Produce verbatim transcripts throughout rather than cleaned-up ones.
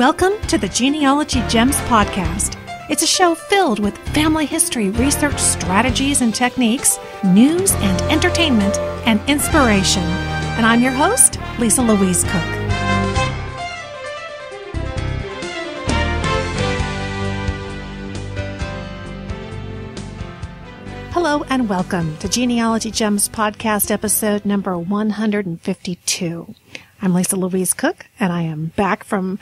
Welcome to the Genealogy Gems podcast. It's a show filled with family history research strategies and techniques, news and entertainment, and inspiration. And I'm your host, Lisa Louise Cook. Hello and welcome to Genealogy Gems podcast episode number one hundred fifty-two. I'm Lisa Louise Cook, and I am back from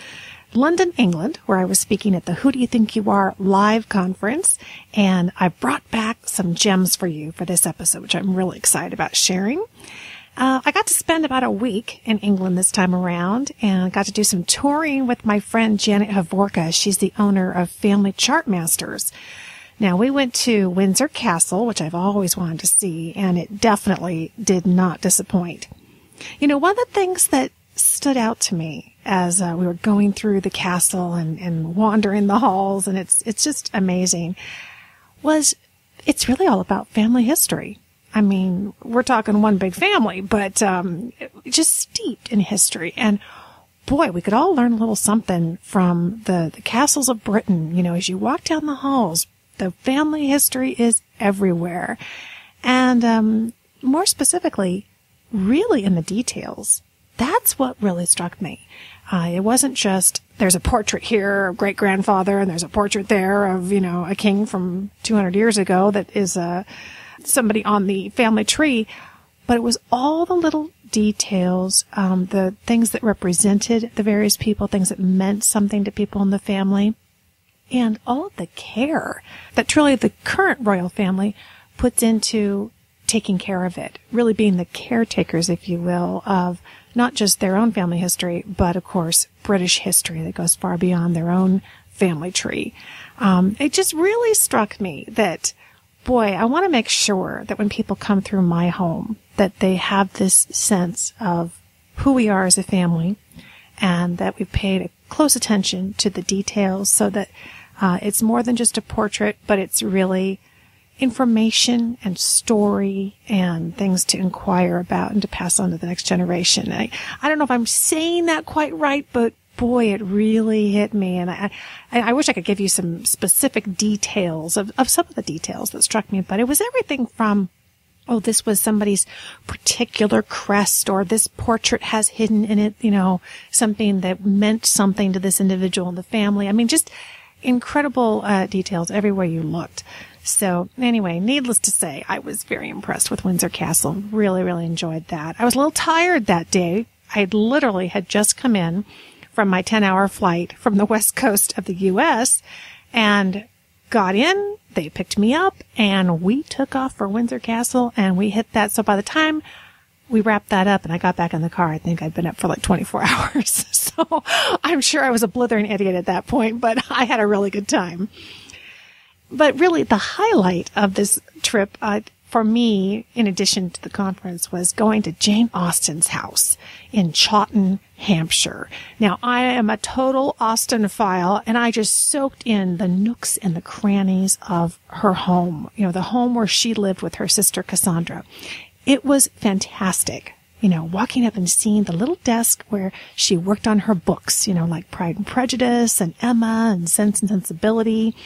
London, England, where I was speaking at the Who Do You Think You Are? Live conference, and I brought back some gems for you for this episode, which I'm really excited about sharing. Uh, I got to spend about a week in England this time around, and I got to do some touring with my friend Janet Hovorka. She's the owner of Family ChartMasters. Now, we went to Windsor Castle, which I've always wanted to see, and it definitely did not disappoint. You know, one of the things that stood out to me as uh, we were going through the castle and, and wandering the halls, and it's it's just amazing, was it's really all about family history. I mean, we're talking one big family, but um, just steeped in history. And boy, we could all learn a little something from the, the castles of Britain. You know, as you walk down the halls, the family history is everywhere. And um, more specifically, really in the details. That's what really struck me. Uh, it wasn't just, there's a portrait here of great-grandfather, and there's a portrait there of, you know, a king from two hundred years ago that is uh, somebody on the family tree. But it was all the little details, um, the things that represented the various people, things that meant something to people in the family, and all of the care that truly the current royal family puts into taking care of it, really being the caretakers, if you will, of not just their own family history, but, of course, British history that goes far beyond their own family tree. Um, it just really struck me that, boy, I want to make sure that when people come through my home, that they have this sense of who we are as a family and that we've paid close attention to the details so that uh, it's more than just a portrait, but it's really information and story and things to inquire about and to pass on to the next generation. I, I don't know if I'm saying that quite right, but boy, it really hit me. And I, I, I wish I could give you some specific details of, of some of the details that struck me, but it was everything from, oh, this was somebody's particular crest, or this portrait has hidden in it, you know, something that meant something to this individual in the family. I mean, just incredible uh, details everywhere you looked. So anyway, needless to say, I was very impressed with Windsor Castle. Really, really enjoyed that. I was a little tired that day. I literally had just come in from my ten-hour flight from the west coast of the U S and got in. They picked me up, and we took off for Windsor Castle, and we hit that. So by the time we wrapped that up and I got back in the car, I think I'd been up for like twenty-four hours. So I'm sure I was a blithering idiot at that point, but I had a really good time. But really, the highlight of this trip, uh, for me, in addition to the conference, was going to Jane Austen's house in Chawton, Hampshire. Now, I am a total Austenophile, and I just soaked in the nooks and the crannies of her home, you know, the home where she lived with her sister Cassandra. It was fantastic, you know, walking up and seeing the little desk where she worked on her books, you know, like Pride and Prejudice and Emma and Sense and Sensibility.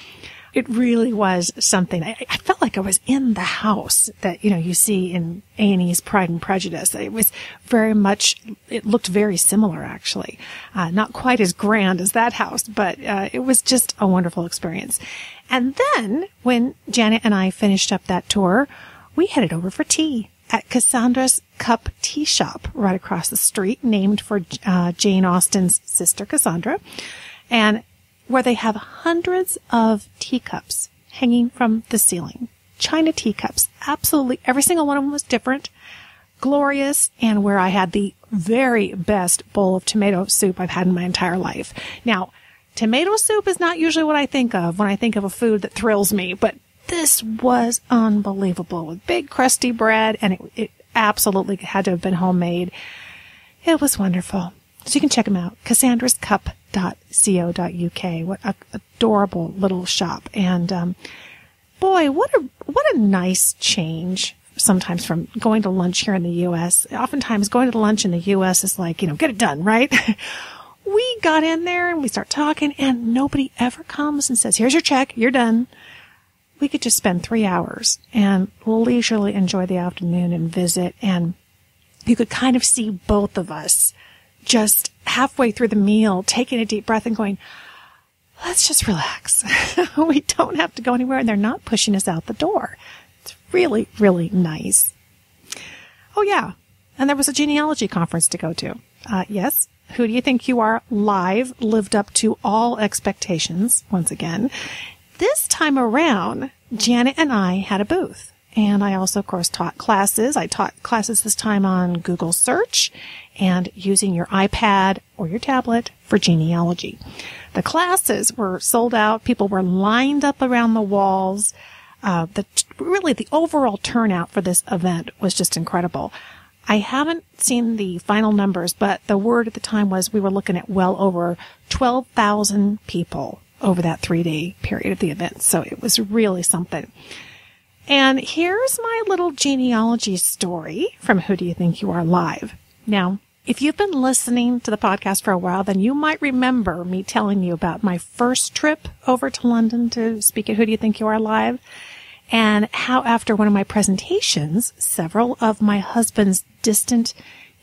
It really was something. I, I felt like I was in the house that, you know, you see in A and E's Pride and Prejudice. It was very much, it looked very similar, actually. Uh, not quite as grand as that house, but uh, it was just a wonderful experience. And then when Janet and I finished up that tour, we headed over for tea at Cassandra's Cup Tea Shop right across the street, named for uh, Jane Austen's sister, Cassandra. And where they have hundreds of teacups hanging from the ceiling. China teacups. Absolutely. Every single one of them was different. Glorious. And where I had the very best bowl of tomato soup I've had in my entire life. Now, tomato soup is not usually what I think of when I think of a food that thrills me, but this was unbelievable with big crusty bread, and it, it absolutely had to have been homemade. It was wonderful. So you can check them out. Cassandra's Cup dot co dot U K. What an adorable little shop. And, um, boy, what a, what a nice change sometimes from going to lunch here in the U S. Oftentimes going to lunch in the U S is like, you know, get it done, right? We got in there and we start talking and nobody ever comes and says, here's your check, you're done. We could just spend three hours and leisurely enjoy the afternoon and visit. And you could kind of see both of us just halfway through the meal, taking a deep breath and going, let's just relax. We don't have to go anywhere, and they're not pushing us out the door. It's really, really nice. Oh, yeah. And there was a genealogy conference to go to. Uh, yes. Who Do You Think You Are? Live lived up to all expectations once again. This time around, Janet and I had a booth. And I also, of course, taught classes. I taught classes this time on Google Search and using your iPad or your tablet for genealogy. The classes were sold out. People were lined up around the walls. Uh, the really, the overall turnout for this event was just incredible. I haven't seen the final numbers, but the word at the time was we were looking at well over twelve thousand people over that three-day period of the event. So it was really something. And here's my little genealogy story from Who Do You Think You Are Live. Now, if you've been listening to the podcast for a while, then you might remember me telling you about my first trip over to London to speak at Who Do You Think You Are Live, and how after one of my presentations, several of my husband's distant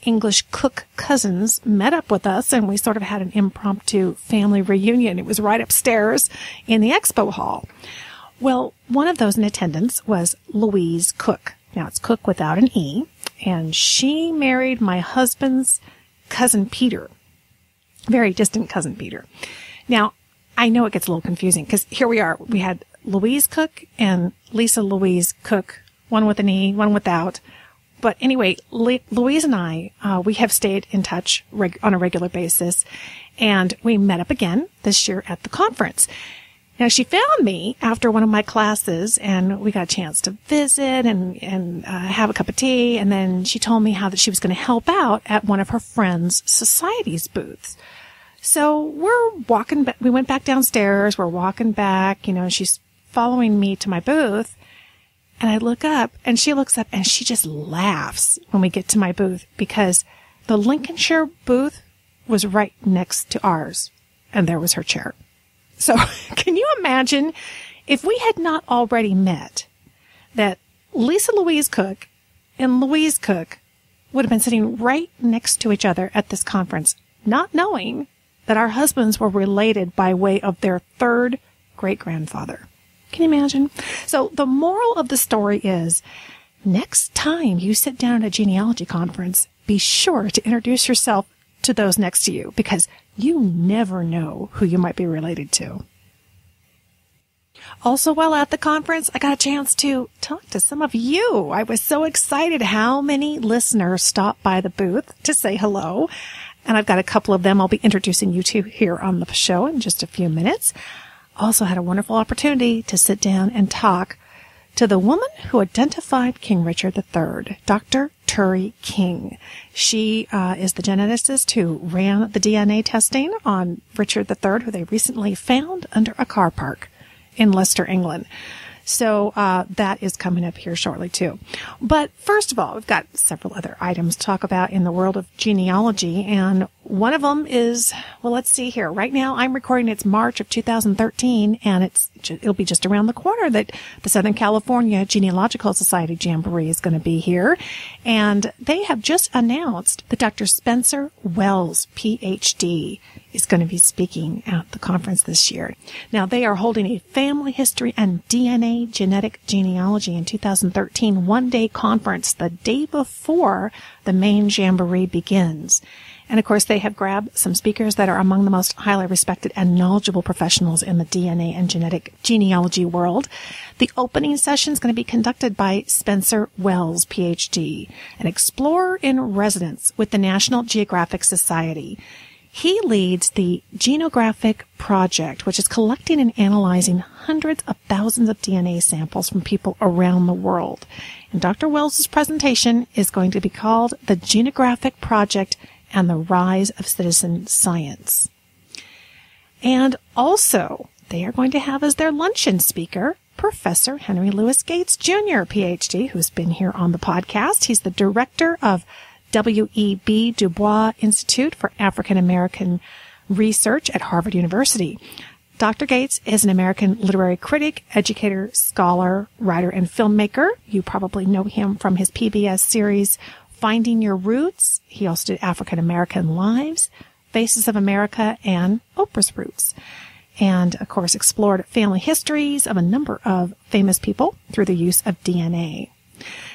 English cook cousins met up with us, and we sort of had an impromptu family reunion. It was right upstairs in the expo hall. Well, one of those in attendance was Louise Cook. Now, it's Cook without an E. And she married my husband's cousin Peter. Very distant cousin Peter. Now, I know it gets a little confusing because here we are. We had Louise Cook and Lisa Louise Cook, one with an E, one without. But anyway, Le- Louise and I, uh, we have stayed in touch reg- on a regular basis. And we met up again this year at the conference. Now, she found me after one of my classes, and we got a chance to visit and, and uh, have a cup of tea. And then she told me how that she was going to help out at one of her friends' society's booths. So we're walking back. We went back downstairs. We're walking back. You know, she's following me to my booth. And I look up, and she looks up, and she just laughs when we get to my booth because the Lincolnshire booth was right next to ours, and there was her chair. So can you imagine if we had not already met that Lisa Louise Cook and Louise Cook would have been sitting right next to each other at this conference, not knowing that our husbands were related by way of their third great-grandfather. Can you imagine? So the moral of the story is next time you sit down at a genealogy conference, be sure to introduce yourself to those next to you, because you never know who you might be related to. Also, while at the conference, I got a chance to talk to some of you. I was so excited how many listeners stopped by the booth to say hello. And I've got a couple of them I'll be introducing you to here on the show in just a few minutes. Also had a wonderful opportunity to sit down and talk to the woman who identified King Richard the third, Doctor Turi King. She uh, is the geneticist who ran the D N A testing on Richard the third, who they recently found under a car park in Leicester, England. So uh, that is coming up here shortly, too. But first of all, we've got several other items to talk about in the world of genealogy. And one of them is, well, let's see here. Right now, I'm recording. It's March of two thousand thirteen, and it's it'll be just around the corner that the Southern California Genealogical Society Jamboree is going to be here. And they have just announced that Doctor Spencer Wells, P H D, is going to be speaking at the conference this year. Now, they are holding a Family History and D N A Genetic Genealogy in two thousand thirteen one-day conference the day before the main jamboree begins. And, of course, they have grabbed some speakers that are among the most highly respected and knowledgeable professionals in the D N A and genetic genealogy world. The opening session is going to be conducted by Spencer Wells, P H D, an explorer in residence with the National Geographic Society. He leads the Genographic Project, which is collecting and analyzing hundreds of thousands of D N A samples from people around the world. And Doctor Wells' presentation is going to be called The Genographic Project and the Rise of Citizen Science. And also, they are going to have as their luncheon speaker Professor Henry Louis Gates, Junior, P H D, who's been here on the podcast. He's the director of W E B. Du Bois Institute for African American research at Harvard University. Doctor Gates is an American literary critic, educator, scholar, writer, and filmmaker. You probably know him from his P B S series, Finding Your Roots. He also did African American Lives, Faces of America, and Oprah's Roots. And, of course, explored family histories of a number of famous people through the use of D N A.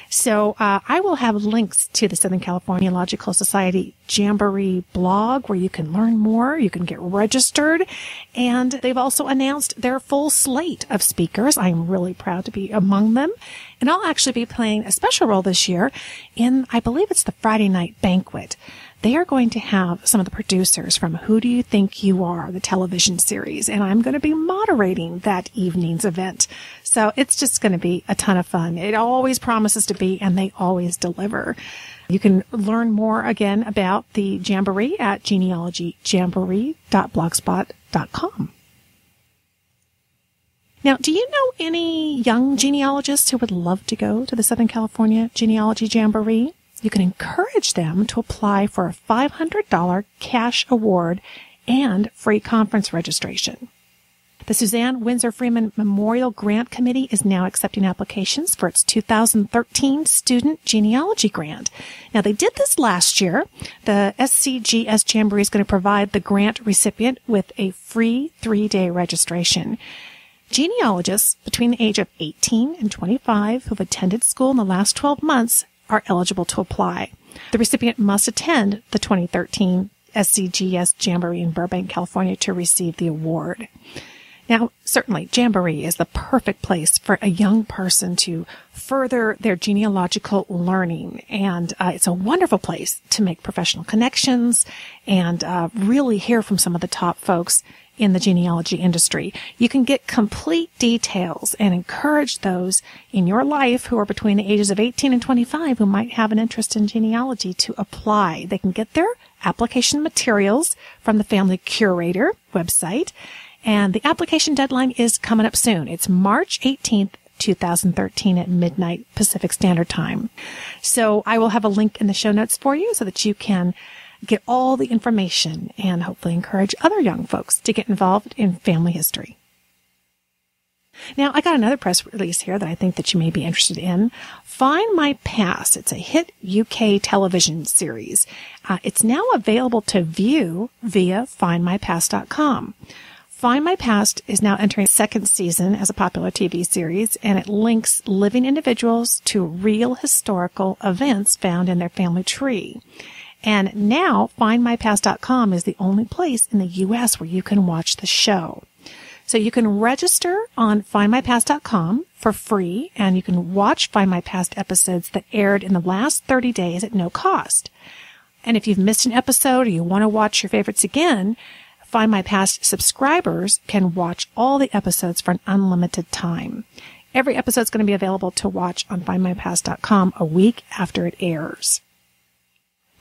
So uh, I will have links to the Southern California Genealogical Society Jamboree blog where you can learn more, you can get registered, and they've also announced their full slate of speakers. I'm really proud to be among them, and I'll actually be playing a special role this year in, I believe it's the Friday night banquet. They are going to have some of the producers from Who Do You Think You Are?, the television series, and I'm going to be moderating that evening's event. So it's just going to be a ton of fun. It always promises to be, and they always deliver. You can learn more again about the Jamboree at genealogy jamboree dot blogspot dot com. Now, do you know any young genealogists who would love to go to the Southern California Genealogy Jamboree? You can encourage them to apply for a five hundred dollars cash award and free conference registration. The Suzanne Windsor Freeman Memorial Grant Committee is now accepting applications for its two thousand thirteen Student Genealogy Grant. Now, they did this last year. The S C G S Jamboree is going to provide the grant recipient with a free three-day registration. Genealogists between the age of eighteen and twenty-five who've attended school in the last twelve months are eligible to apply. The recipient must attend the twenty thirteen S C G S Jamboree in Burbank, California to receive the award. Now, certainly, Jamboree is the perfect place for a young person to further their genealogical learning, and uh, it's a wonderful place to make professional connections and uh, really hear from some of the top folks in the genealogy industry. You can get complete details and encourage those in your life who are between the ages of eighteen and twenty-five who might have an interest in genealogy to apply. They can get their application materials from the Family Curator website, and the application deadline is coming up soon. It's March eighteenth, two thousand thirteen at midnight Pacific Standard Time. So I will have a link in the show notes for you so that you can get all the information and hopefully encourage other young folks to get involved in family history. Now, I got another press release here that I think that you may be interested in. Find My Past. It's a hit U K television series. Uh, it's now available to view via find my past dot com. Find My Past is now entering its second season as a popular T V series, and it links living individuals to real historical events found in their family tree. And now, find my past dot com is the only place in the U S where you can watch the show. So you can register on find my past dot com for free, and you can watch Find My Past episodes that aired in the last thirty days at no cost. And if you've missed an episode or you want to watch your favorites again, Find My Past subscribers can watch all the episodes for an unlimited time. Every episode is going to be available to watch on find my past dot com a week after it airs.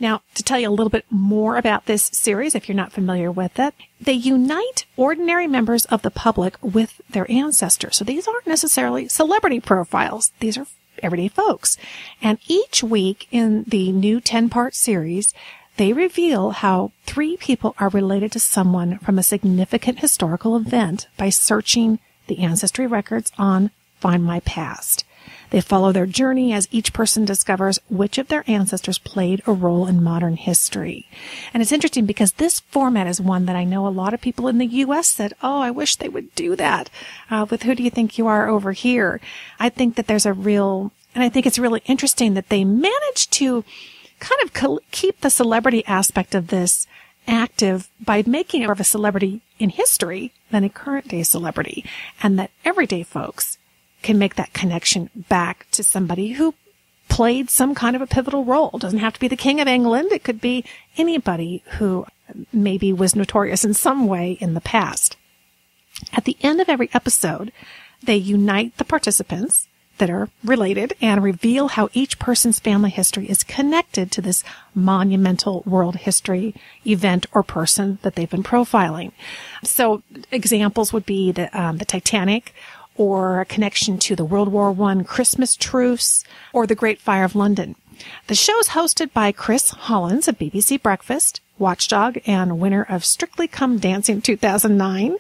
Now, to tell you a little bit more about this series, if you're not familiar with it, they unite ordinary members of the public with their ancestors. So these aren't necessarily celebrity profiles. These are everyday folks. And each week in the new ten-part series, they reveal how three people are related to someone from a significant historical event by searching the ancestry records on Find My Past. They follow their journey as each person discovers which of their ancestors played a role in modern history. And it's interesting because this format is one that I know a lot of people in the U S said, oh, I wish they would do that uh, with Who Do You Think You Are over here. I think that there's a real, and I think it's really interesting that they managed to kind of co- keep the celebrity aspect of this active by making it more of a celebrity in history than a current day celebrity, and that everyday folks can make that connection back to somebody who played some kind of a pivotal role. It doesn't have to be the King of England. It could be anybody who maybe was notorious in some way in the past. At the end of every episode, they unite the participants that are related and reveal how each person's family history is connected to this monumental world history event or person that they've been profiling. So examples would be the, um, the Titanic, or a connection to the World War One Christmas truce, or the Great Fire of London. The show's hosted by Chris Hollins of B B C Breakfast, Watchdog and winner of Strictly Come Dancing two thousand nine.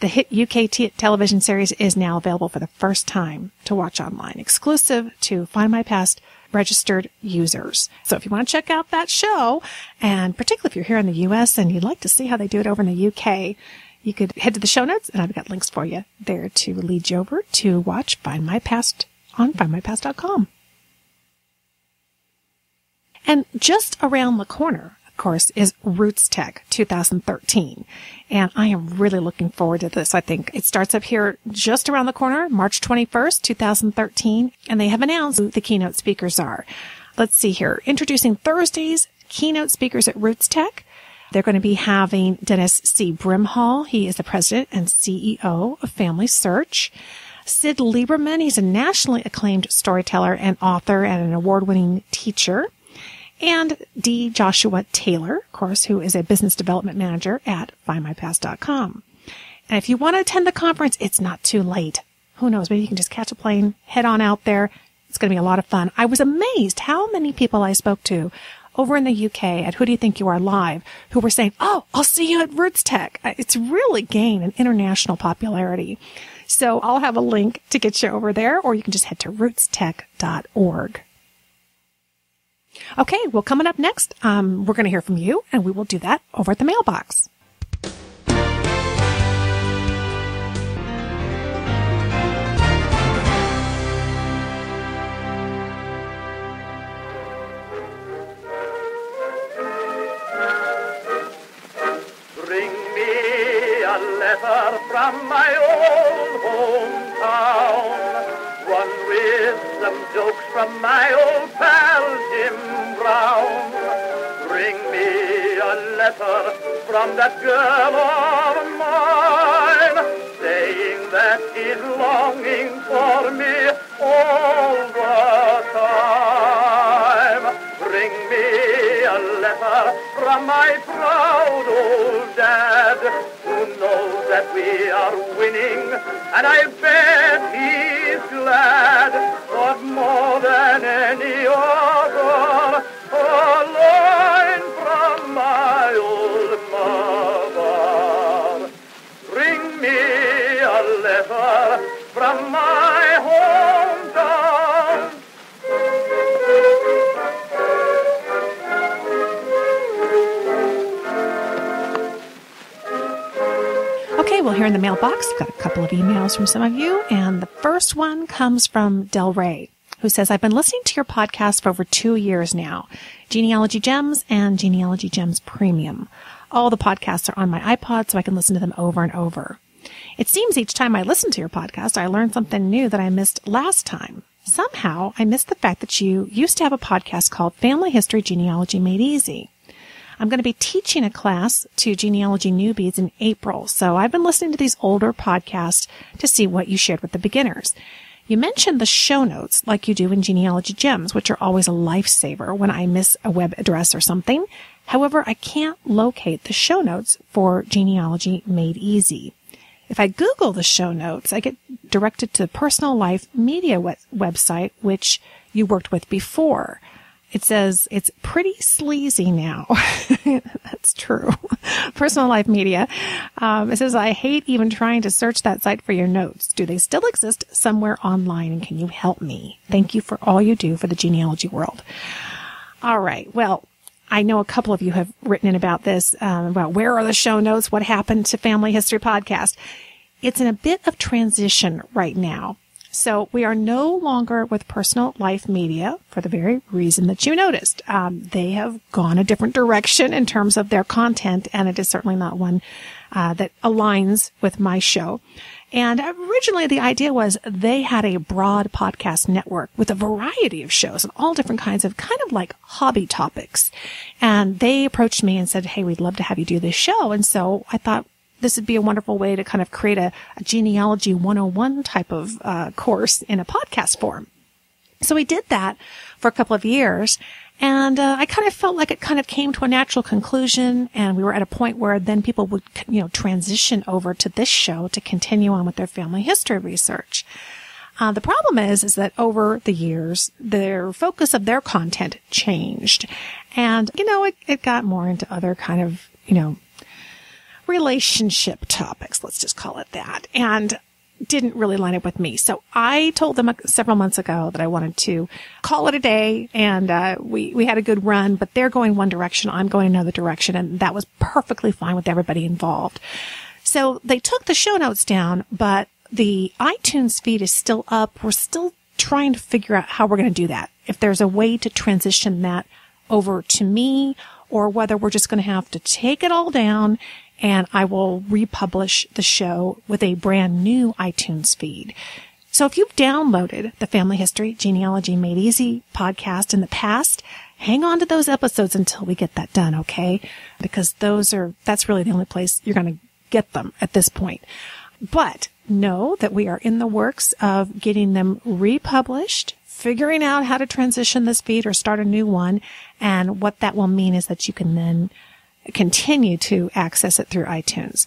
The hit U K t- television series is now available for the first time to watch online, exclusive to Find My Past registered users. So if you want to check out that show, and particularly if you're here in the U S and you'd like to see how they do it over in the U K, you could head to the show notes, and I've got links for you there to lead you over to watch Find My Past on find my past dot com. And just around the corner, of course, is RootsTech twenty thirteen. And I am really looking forward to this. I think it starts up here just around the corner, March twenty-first, twenty thirteen. And they have announced who the keynote speakers are. Let's see here. Introducing Thursday's keynote speakers at RootsTech. They're going to be having Dennis C. Brimhall. He is the president and C E O of Family Search. Sid Lieberman. He's a nationally acclaimed storyteller and author and an award-winning teacher. And D. Joshua Taylor, of course, who is a business development manager at find my past dot com. And if you want to attend the conference, it's not too late. Who knows? Maybe you can just catch a plane, head on out there. It's going to be a lot of fun. I was amazed how many people I spoke to over in the U K at Who Do You Think You Are Live who were saying, oh, I'll see you at RootsTech. It's really gained an international popularity. So I'll have a link to get you over there, or you can just head to roots tech dot org. Okay, well, coming up next, um, we're going to hear from you, and we will do that over at the mailbox. Bring me a letter from my old hometown. One with some jokes from my old pal Jim Brown. Bring me a letter from that girl of mine, saying that she's longing for me all the time. Bring me a letter from my proud old dad, who knows that we are winning, and I bet he glad, but more than any other, a line from my old mother. Bring me a letter from my hometown. Okay, well, here in the mailbox, we've got a couple of emails from some of you, and the first one comes from Del Rey, who says, I've been listening to your podcast for over two years now, Genealogy Gems and Genealogy Gems Premium. All the podcasts are on my iPod, so I can listen to them over and over. It seems each time I listen to your podcast, I learn something new that I missed last time. Somehow, I missed the fact that you used to have a podcast called Family History Genealogy Made Easy. I'm going to be teaching a class to genealogy newbies in April, so I've been listening to these older podcasts to see what you shared with the beginners. You mentioned the show notes like you do in Genealogy Gems, which are always a lifesaver when I miss a web address or something. However, I can't locate the show notes for Genealogy Made Easy. If I Google the show notes, I get directed to the Personal Life Media web- website, which you worked with before. It says it's pretty sleazy now. That's true. Personal Life Media. Um, it says, I hate even trying to search that site for your notes. Do they still exist somewhere online? And can you help me? Thank you for all you do for the genealogy world. All right. Well, I know a couple of you have written in about this, um, about where are the show notes? What happened to Family History Podcast? It's in a bit of transition right now. So we are no longer with Personal Life Media for the very reason that you noticed. Um, they have gone a different direction in terms of their content, and it is certainly not one uh, that aligns with my show. And originally the idea was they had a broad podcast network with a variety of shows and all different kinds of kind of like hobby topics. And they approached me and said, hey, we'd love to have you do this show. And so I thought, this would be a wonderful way to kind of create a, a genealogy one oh one type of uh, course in a podcast form. So we did that for a couple of years, and uh, I kind of felt like it kind of came to a natural conclusion, and we were at a point where then people would, you know, transition over to this show to continue on with their family history research. Uh, the problem is, is that over the years, their focus of their content changed. And, you know, it, it got more into other kind of, you know, relationship topics, let's just call it that, and didn't really line up with me. So I told them several months ago that I wanted to call it a day, and uh, we, we had a good run, but they're going one direction, I'm going another direction, and that was perfectly fine with everybody involved. So they took the show notes down, but the iTunes feed is still up. We're still trying to figure out how we're going to do that, if there's a way to transition that over to me, or whether we're just going to have to take it all down and I will republish the show with a brand new iTunes feed. So if you've downloaded the Family History Genealogy Made Easy podcast in the past, hang on to those episodes until we get that done, okay? Because those are, that's really the only place you're going to get them at this point. But know that we are in the works of getting them republished, figuring out how to transition this feed or start a new one. And what that will mean is that you can then continue to access it through iTunes.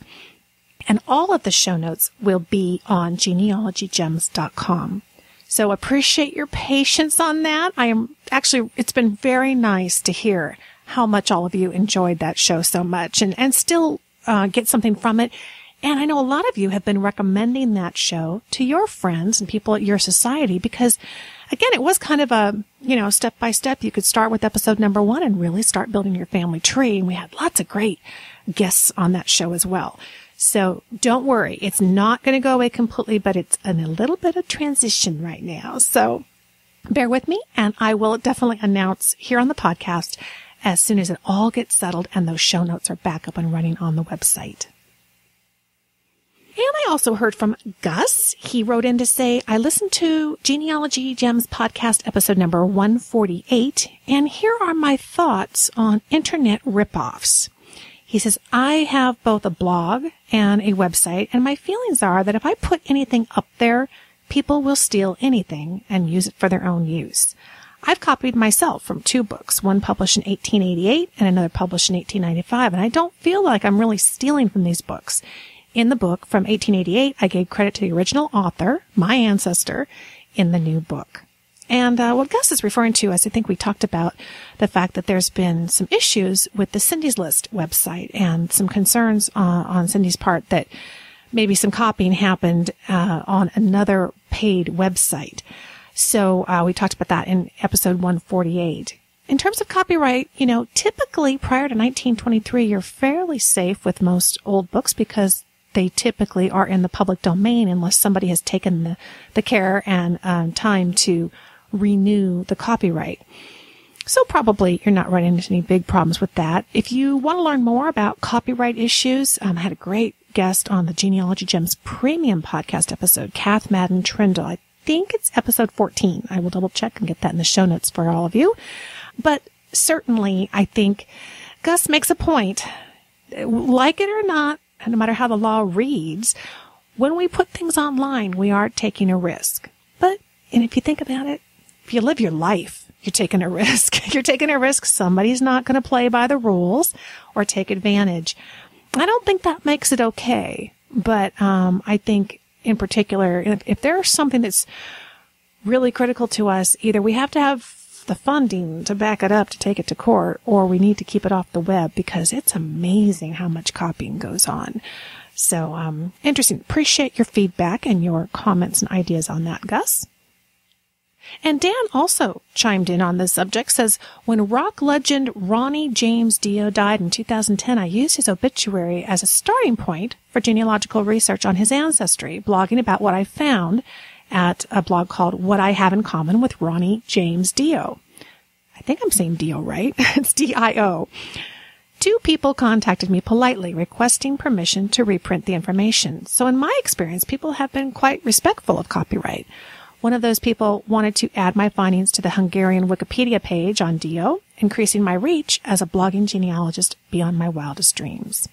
And all of the show notes will be on genealogy gems dot com. So appreciate your patience on that. I am actually, it's been very nice to hear how much all of you enjoyed that show so much and, and still uh, get something from it. And I know a lot of you have been recommending that show to your friends and people at your society because, again, it was kind of a, you know, step-by-step. You could start with episode number one and really start building your family tree. And we had lots of great guests on that show as well. So don't worry. It's not going to go away completely, but it's in a little bit of transition right now. So bear with me, and I will definitely announce here on the podcast as soon as it all gets settled and those show notes are back up and running on the website. And I also heard from Gus. He wrote in to say, I listened to Genealogy Gems podcast episode number one forty-eight, and here are my thoughts on internet ripoffs. He says, I have both a blog and a website, and my feelings are that if I put anything up there, people will steal anything and use it for their own use. I've copied myself from two books, one published in eighteen eighty-eight and another published in eighteen ninety-five, and I don't feel like I'm really stealing from these books. In the book from eighteen eighty-eight, I gave credit to the original author, my ancestor, in the new book. And uh, what Gus is referring to, as I think we talked about, the fact that there's been some issues with the Cindy's List website and some concerns uh, on Cindy's part that maybe some copying happened uh, on another paid website. So uh, we talked about that in episode one forty-eight. In terms of copyright, you know, typically prior to nineteen twenty-three, you're fairly safe with most old books because they typically are in the public domain unless somebody has taken the, the care and um, time to renew the copyright. So probably you're not running into any big problems with that. If you want to learn more about copyright issues, um, I had a great guest on the Genealogy Gems Premium podcast episode, Kath Madden Trindle. I think it's episode fourteen. I will double check and get that in the show notes for all of you. But certainly I think Gus makes a point, like it or not, and no matter how the law reads, when we put things online, we are taking a risk. But, and if you think about it, if you live your life, you're taking a risk. You're taking a risk. Somebody's not going to play by the rules or take advantage. I don't think that makes it okay. But um, I think in particular, if, if there's something that's really critical to us, either we have to have the funding to back it up to take it to court, or we need to keep it off the web because it's amazing how much copying goes on. So, um, interesting. Appreciate your feedback and your comments and ideas on that, Gus. And Dan also chimed in on this subject, says, when rock legend Ronnie James Dio died in two thousand ten, I used his obituary as a starting point for genealogical research on his ancestry, blogging about what I found at a blog called What I Have in Common with Ronnie James Dio. I think I'm saying Dio, right? It's D I O. Two people contacted me politely requesting permission to reprint the information. So in my experience, people have been quite respectful of copyright. One of those people wanted to add my findings to the Hungarian Wikipedia page on Dio, increasing my reach as a blogging genealogist beyond my wildest dreams.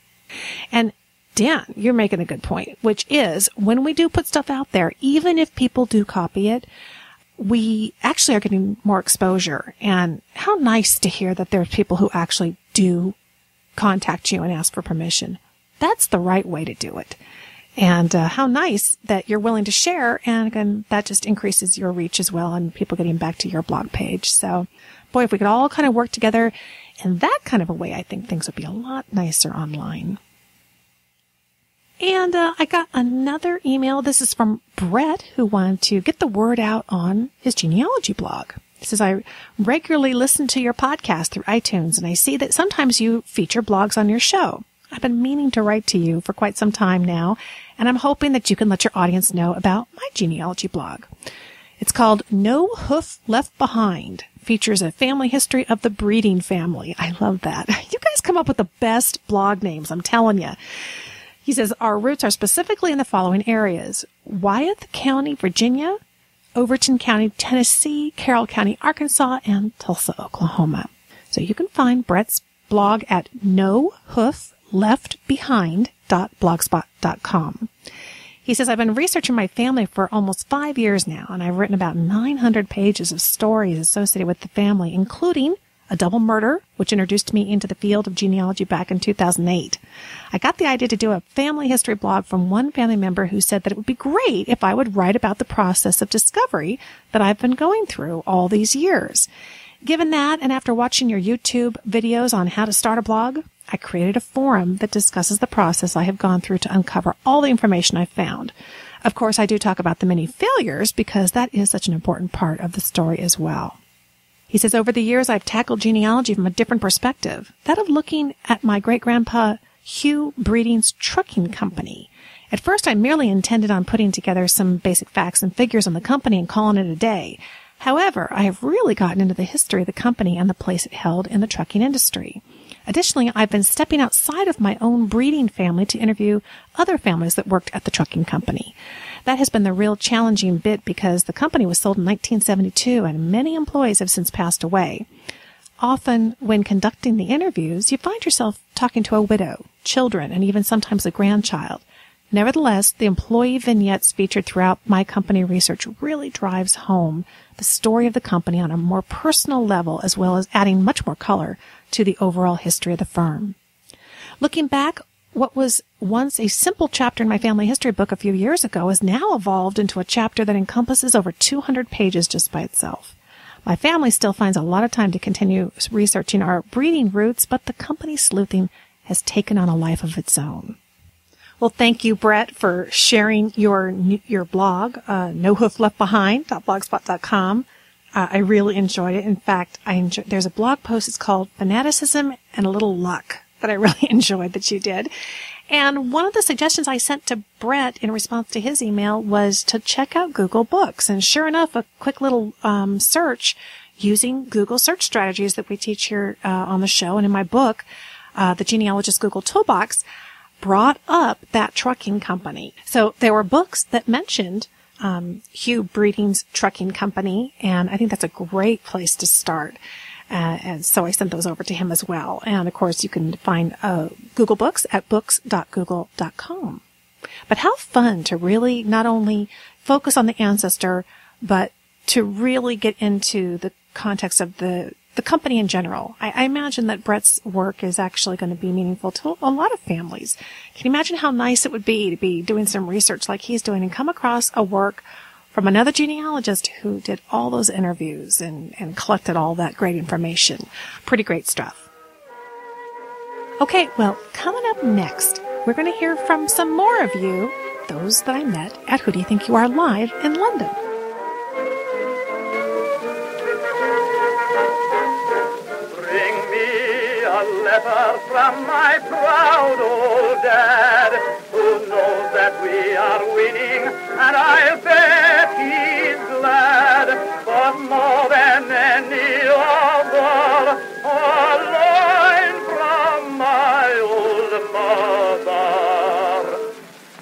And Dan, you're making a good point, which is when we do put stuff out there, even if people do copy it, we actually are getting more exposure. And how nice to hear that there are people who actually do contact you and ask for permission. That's the right way to do it. and uh, how nice that you're willing to share. And again, that just increases your reach as well and people getting back to your blog page. So boy, if we could all kind of work together in that kind of a way, I think things would be a lot nicer online. And uh, I got another email. This is from Brett, who wanted to get the word out on his genealogy blog. It says, I regularly listen to your podcast through iTunes, and I see that sometimes you feature blogs on your show. I've been meaning to write to you for quite some time now, and I'm hoping that you can let your audience know about my genealogy blog. It's called No Hoof Left Behind. Features a family history of the breeding family. I love that. You guys come up with the best blog names, I'm telling you. He says, our roots are specifically in the following areas: Wythe County, Virginia, Overton County, Tennessee, Carroll County, Arkansas, and Tulsa, Oklahoma. So you can find Brett's blog at no hoof left behind dot blogspot dot com. He says, I've been researching my family for almost five years now, and I've written about nine hundred pages of stories associated with the family, including a double murder, which introduced me into the field of genealogy back in two thousand eight. I got the idea to do a family history blog from one family member who said that it would be great if I would write about the process of discovery that I've been going through all these years. Given that, and after watching your YouTube videos on how to start a blog, I created a forum that discusses the process I have gone through to uncover all the information I've found. Of course, I do talk about the many failures because that is such an important part of the story as well. He says, over the years, I've tackled genealogy from a different perspective, that of looking at my great-grandpa Hugh Breeding's trucking company. At first, I merely intended on putting together some basic facts and figures on the company and calling it a day. However, I have really gotten into the history of the company and the place it held in the trucking industry. Additionally, I've been stepping outside of my own breeding family to interview other families that worked at the trucking company. That has been the real challenging bit because the company was sold in nineteen seventy-two and many employees have since passed away. Often, when conducting the interviews, you find yourself talking to a widow, children, and even sometimes a grandchild. Nevertheless, the employee vignettes featured throughout my company research really drives home the story of the company on a more personal level, as well as adding much more color to the overall history of the firm. Looking back, what was once a simple chapter in my family history book a few years ago has now evolved into a chapter that encompasses over two hundred pages just by itself. My family still finds a lot of time to continue researching our breeding roots, but the company sleuthing has taken on a life of its own. Well, thank you, Brett, for sharing your your blog, uh, no hoof left behind dot blogspot dot com. Uh, I really enjoyed it. In fact, I enjoy, there's a blog post. It's called Fanaticism and a Little Luck. That I really enjoyed that you did. And one of the suggestions I sent to Brett in response to his email was to check out Google Books. And sure enough, a quick little um, search using Google search strategies that we teach here uh, on the show and in my book, uh, The Genealogist Google Toolbox, brought up that trucking company. So there were books that mentioned um, Hugh Breeding's trucking company, and I think that's a great place to start. Uh, and so I sent those over to him as well. And, of course, you can find uh, Google Books at books dot google dot com. But how fun to really not only focus on the ancestor, but to really get into the context of the, the company in general. I, I imagine that Brett's work is actually going to be meaningful to a lot of families. Can you imagine how nice it would be to be doing some research like he's doing and come across a work from another genealogist who did all those interviews and, and collected all that great information. Pretty great stuff. Okay, well, coming up next, we're going to hear from some more of you, those that I met at Who Do You Think You Are Live in London. Bring me a letter from my proud old dad, who knows that we are winning, and I'll bet he's glad. But more than any other, a line from my old father.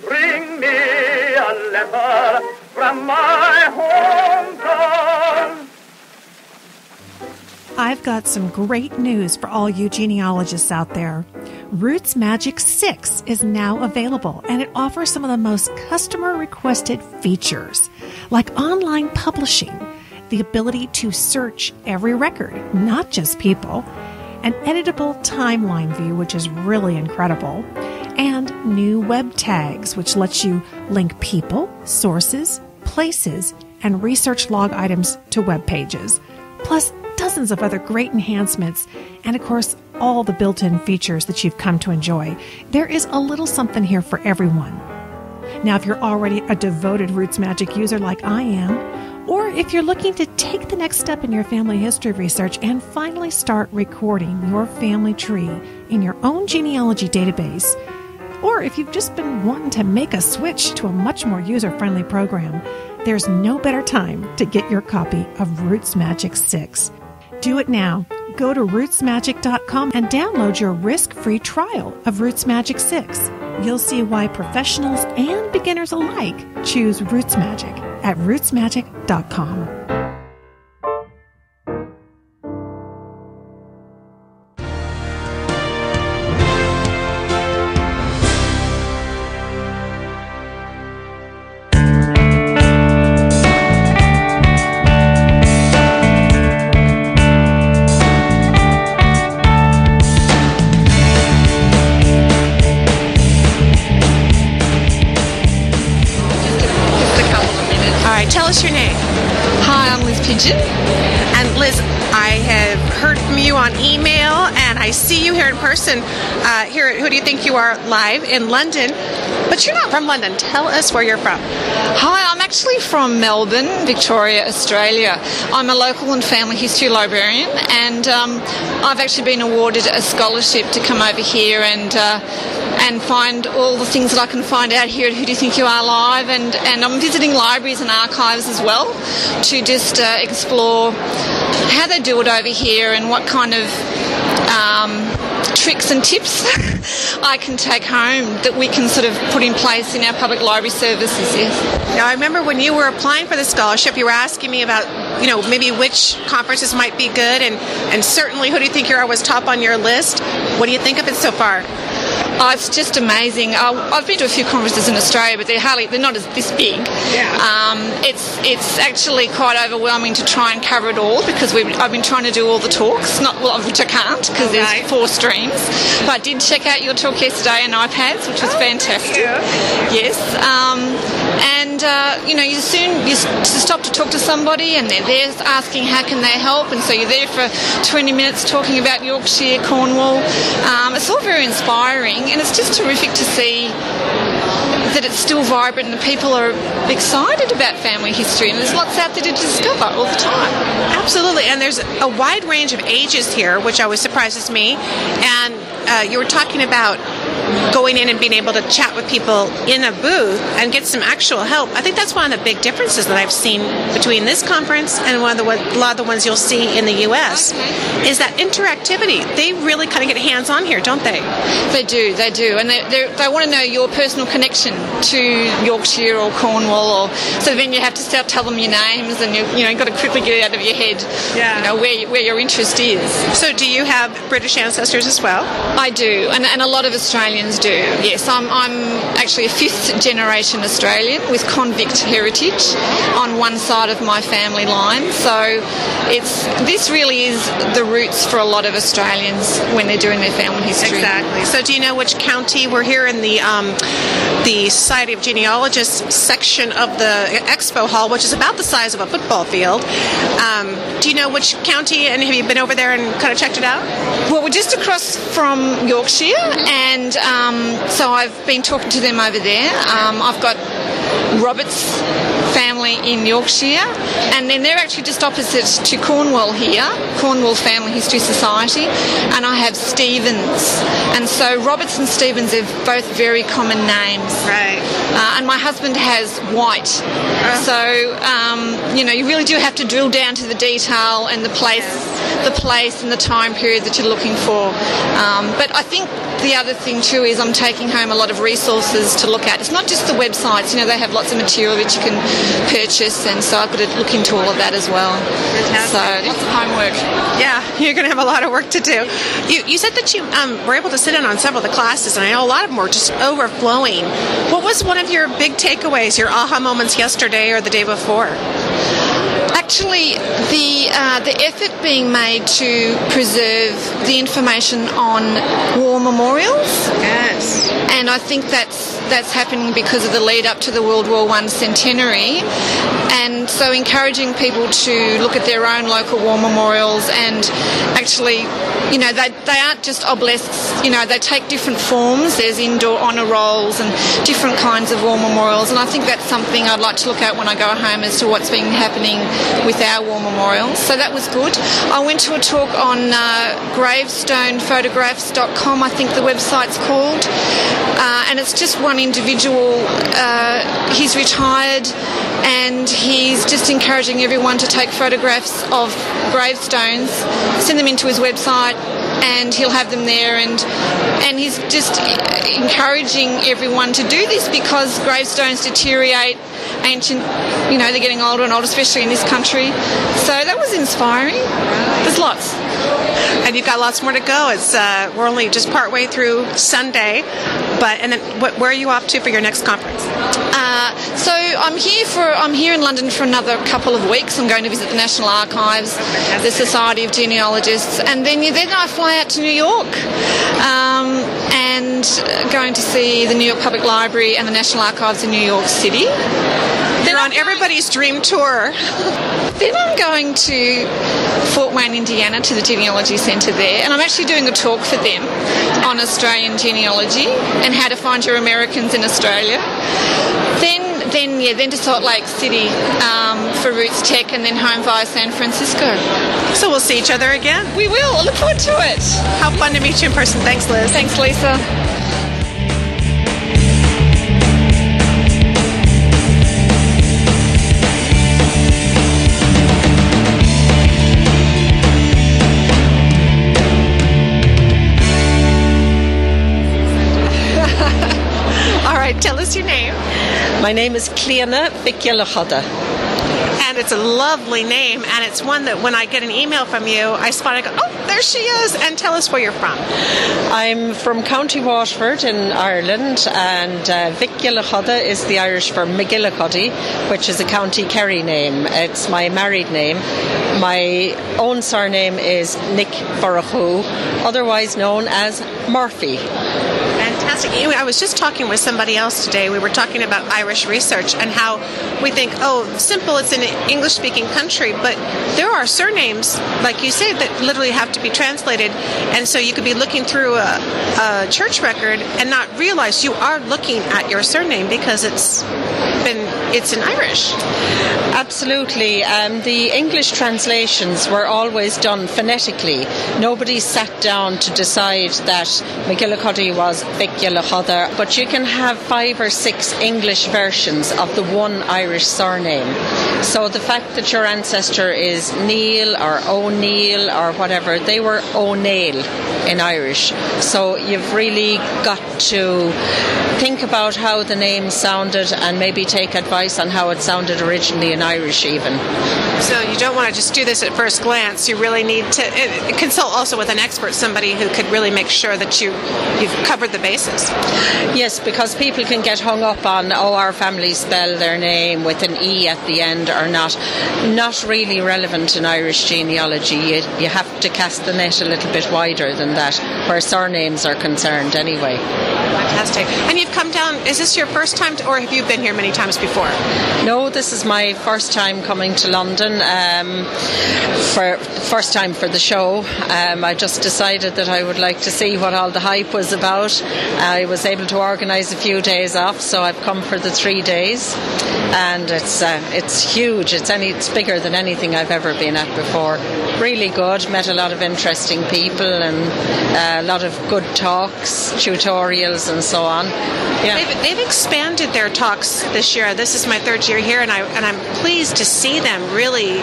Bring me a letter from my hometown. I've got some great news for all you genealogists out there. Roots Magic six is now available, and it offers some of the most customer-requested features, like online publishing, the ability to search every record, not just people, an editable timeline view, which is really incredible, and new web tags, which lets you link people, sources, places, and research log items to web pages, plus dozens of other great enhancements, and of course, all the built-in features that you've come to enjoy. There is a little something here for everyone. Now, if you're already a devoted Roots Magic user like I am, or if you're looking to take the next step in your family history research and finally start recording your family tree in your own genealogy database, or if you've just been wanting to make a switch to a much more user-friendly program, there's no better time to get your copy of Roots Magic six. Do it now. Go to roots magic dot com and download your risk-free trial of Roots Magic six. You'll see why professionals and beginners alike choose Roots Magic at roots magic dot com. Uh, here at Who Do You Think You Are live in London, but you're not from London. Tell us where you're from. Hi, I'm actually from Melbourne, Victoria, Australia. I'm a local and family history librarian, and um, I've actually been awarded a scholarship to come over here and uh, and find all the things that I can find out here at Who Do You Think You Are Live, and, and I'm visiting libraries and archives as well to just uh, explore how they do it over here and what kind of um, tricks and tips I can take home that we can sort of put in place in our public library services. Yes. Now, I remember when you were applying for the scholarship, you were asking me about, you know, maybe which conferences might be good, and, and certainly Who Do You Think You Are was top on your list. What do you think of it so far? Oh, it's just amazing. Oh, I've been to a few conferences in Australia, but they're hardly, they're not as this big. Yeah. Um, it's it's actually quite overwhelming to try and cover it all, because we've, I've been trying to do all the talks, not well, which I can't because okay. there's four streams. But I did check out your talk yesterday on iPads, which was oh, fantastic. Yeah. Yes. Um, and uh, you know, you soon you stop to talk to somebody, and they're there asking how can they help, and so you're there for twenty minutes talking about Yorkshire, Cornwall. Um, it's all very inspiring. And it's just terrific to see that it's still vibrant and people are excited about family history, and there's lots out there to discover all the time. Absolutely, and there's a wide range of ages here, which always surprises me. And uh, you were talking about going in and being able to chat with people in a booth and get some actual help. I think that's one of the big differences that I've seen between this conference and one of the a lot of the ones you'll see in the U S Okay. is that interactivity. They really kind of get hands-on here, don't they? They do, they do. And they, they, they want to know your personal connection to Yorkshire or Cornwall. Or, so then you have to start, tell them your names, and you, you know, you've got to quickly get out of your head yeah. you know, where, you, where your interest is. So do you have British ancestors as well? I do, and, and a lot of Australians do. Yes, I'm, I'm actually a fifth generation Australian with convict heritage on one side of my family line, so it's this really is the roots for a lot of Australians when they're doing their family history. Exactly. So do you know which county? We're here in the um, the Society of Genealogists section of the expo hall, which is about the size of a football field. Um, do you know which county, and have you been over there and kind of checked it out? Well, we're just across from Yorkshire, and um, Um, so I've been talking to them over there. Um, I've got Robert's family in Yorkshire, and then they're actually just opposite to Cornwall here, Cornwall Family History Society, and I have Stevens. And so Roberts and Stevens are both very common names. Right. Uh, and my husband has White. Uh. So, um, you know, you really do have to drill down to the detail and the place, yes. the place and the time period that you're looking for. Um, but I think the other thing too is I'm taking home a lot of resources to look at. It's not just the websites, you know, they have lots of material that you can purchase, and so I've got to look into all of that as well. Fantastic. So lots of homework. Yeah, you're going to have a lot of work to do. You, you said that you um, were able to sit in on several of the classes, and I know a lot of them were just overflowing. What was one of your big takeaways, your aha moments yesterday or the day before? actually the uh, the effort being made to preserve the information on war memorials. Yes. And I think that's that's happening because of the lead up to the World War One centenary, and so encouraging people to look at their own local war memorials and actually, you know, they they aren't just obelisks. You know, they take different forms. There's indoor honour rolls and different kinds of war memorials, and I think that's something I'd like to look at when I go home as to what's been happening with our war memorials. So that was good. I went to a talk on uh, gravestone photographs dot com, I think the website's called, uh, and it's just one individual. Uh, he's retired and he's just encouraging everyone to take photographs of gravestones, send them into his website, and he'll have them there, and and he's just encouraging everyone to do this because gravestones deteriorate, ancient, you know, they're getting older and older, especially in this country. So that was inspiring. There's lots. And you've got lots more to go. It's uh, we're only just partway through Sunday, but and then what, where are you off to for your next conference? Uh, so I'm here for I'm here in London for another couple of weeks. I'm going to visit the National Archives, the Society of Genealogists, and then then I fly out to New York, um, and going to see the New York Public Library and the National Archives in New York City. You're on everybody's dream tour. Then I'm going to Fort Wayne, Indiana, to the Genealogy Centre there, and I'm actually doing a talk for them on Australian genealogy and how to find your Americans in Australia. Then Then, yeah, then to Salt Lake City um, for RootsTech, and then home via San Francisco. So we'll see each other again. We will. I look forward to it. How fun to meet you in person. Thanks, Liz. Thanks, Lisa. Tell us your name. My name is Kleena Vikilahoda. And it's a lovely name, and it's one that when I get an email from you, I spot it, I go, oh, there she is, and tell us where you're from. I'm from County Waterford in Ireland, and uh, Vikilahoda is the Irish for McGillicuddy, which is a County Kerry name. It's my married name. My own surname is Nick Borachou, otherwise known as Murphy. I was just talking with somebody else today. We were talking about Irish research and how we think, oh, simple, it's an English-speaking country, but there are surnames, like you say, that literally have to be translated, and so you could be looking through a, a church record and not realize you are looking at your surname because it's been, it's in Irish. Absolutely. Um, the English translations were always done phonetically. Nobody sat down to decide that McGillicuddy was Vikilahoda, but you can have five or six English versions of the one Irish surname. So the fact that your ancestor is Neil or O'Neill or whatever, they were O'Neill in Irish. So you've really got to think about how the name sounded and maybe take advice on how it sounded originally in Irish even. So you don't want to just do this at first glance. You really need to consult also with an expert, somebody who could really make sure that you, you've covered the basis. Yes, because people can get hung up on, oh, our family spell their name with an E at the end or not. Not really relevant in Irish genealogy. You, you have to cast the net a little bit wider than that, where surnames are concerned anyway. Fantastic. And you've come down, is this your first time to, or have you been here many times before? No, this is my first time coming to London, um, for first time for the show. Um, I just decided that I would like to see what all the hype was about. I was able to organise a few days off, so I've come for the three days, and it's uh, it's huge. It's any it's bigger than anything I've ever been at before. Really good. Met a lot of interesting people and uh, a lot of good talks, tutorials, and so on. Yeah. They've, they've expanded their talks this year. This is my third year here, and I and I'm pleased to see them really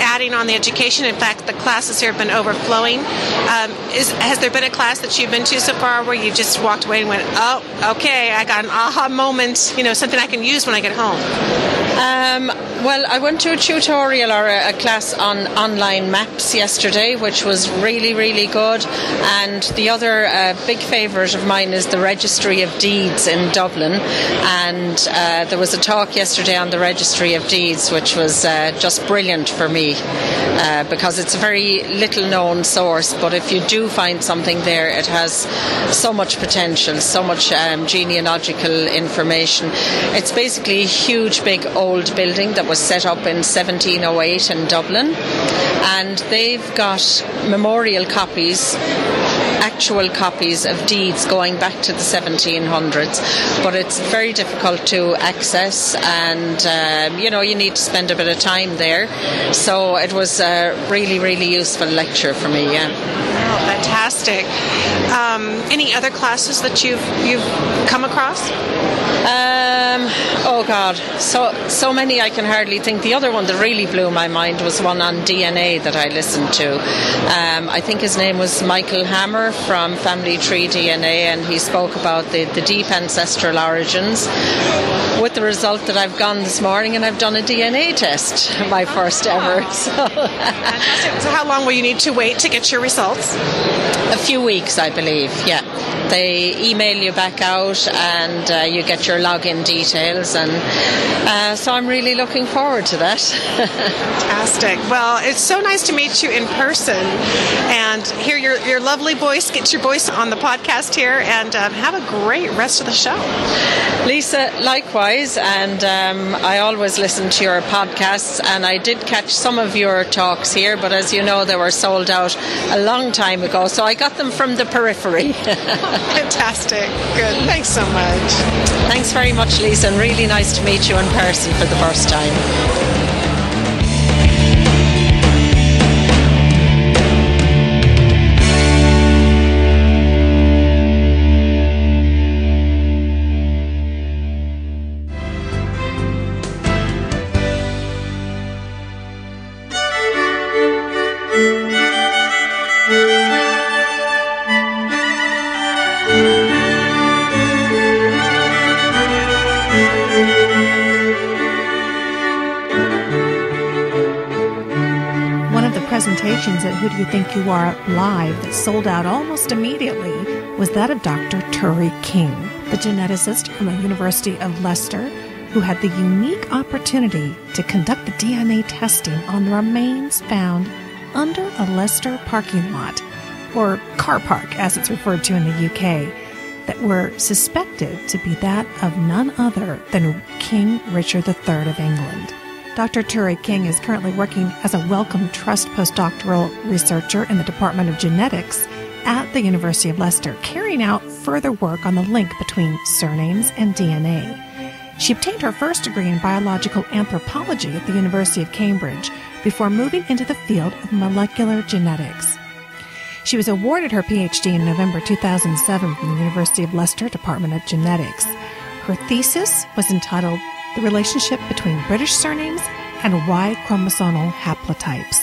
adding on the education. In fact, the classes here have been overflowing. Um, is, has there been a class that you've been to so far where you just walked away and went, oh, okay, I got an aha moment, you know, something I can use when I get home? Um, well, I went to a tutorial or a, a class on online maps yesterday, which was really, really good. And the other uh, big favourite of mine is the Registry of Deeds in Dublin. And uh, there was a talk yesterday on the Registry of Deeds, which was uh, just brilliant for me, uh, because it's a very little known source. But if you do find something there, it has so much potential, so much um, genealogical information. It's basically a huge, big old building that was set up in seventeen oh eight in Dublin, and they've got memorial copies, actual copies of deeds going back to the seventeen hundreds, but it's very difficult to access, and um, you know, you need to spend a bit of time there. So it was a really, really useful lecture for me. Yeah. Wow, fantastic. Um, any other classes that you've you've come across? Um, oh God, so so many I can hardly think. The other one that really blew my mind was one on D N A that I listened to. Um, I think his name was Michael Hammer from Family Tree D N A, and he spoke about the, the deep ancestral origins, with the result that I've gone this morning and I've done a D N A test, my first ever. So, so how long will you need to wait to get your results? A few weeks, I believe, yeah. They email you back out, and uh, you get your login details, and uh, so I'm really looking forward to that. Fantastic. Well, it's so nice to meet you in person and hear your, your lovely voice, get your voice on the podcast here, and um, have a great rest of the show. Lisa, likewise, and um, I always listen to your podcasts, and I did catch some of your talks here, but as you know, they were sold out a long time ago, so I got them from the periphery. Fantastic. Good. Thanks so much. Thanks very much, Lisa, and really nice to meet you in person for the first time. Who Do You Think You Are? Live that sold out almost immediately was that of Doctor Turi King, the geneticist from the University of Leicester, who had the unique opportunity to conduct the D N A testing on the remains found under a Leicester parking lot, or car park as it's referred to in the U K, that were suspected to be that of none other than King Richard the Third of England. Doctor Turi King is currently working as a Wellcome Trust postdoctoral researcher in the Department of Genetics at the University of Leicester, carrying out further work on the link between surnames and D N A. She obtained her first degree in biological anthropology at the University of Cambridge before moving into the field of molecular genetics. She was awarded her PhD in November two thousand seven from the University of Leicester Department of Genetics. Her thesis was entitled The Relationship Between British Surnames and Y-Chromosomal Haplotypes.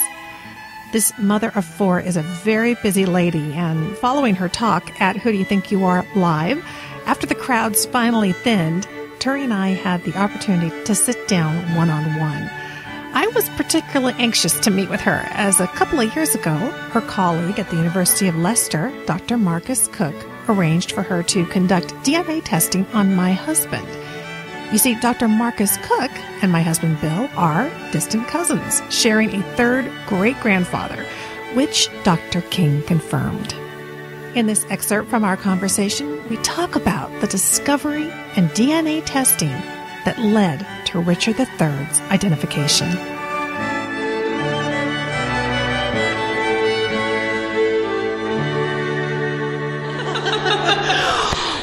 This mother of four is a very busy lady, and following her talk at Who Do You Think You Are? Live, after the crowds finally thinned, Turi and I had the opportunity to sit down one-on-one. I was particularly anxious to meet with her, as a couple of years ago, her colleague at the University of Leicester, Doctor Marcus Cook, arranged for her to conduct D N A testing on my husband. You see, Doctor Marcus Cook and my husband Bill are distant cousins, sharing a third great-grandfather, which Doctor King confirmed. In this excerpt from our conversation, we talk about the discovery and D N A testing that led to Richard the Third's identification.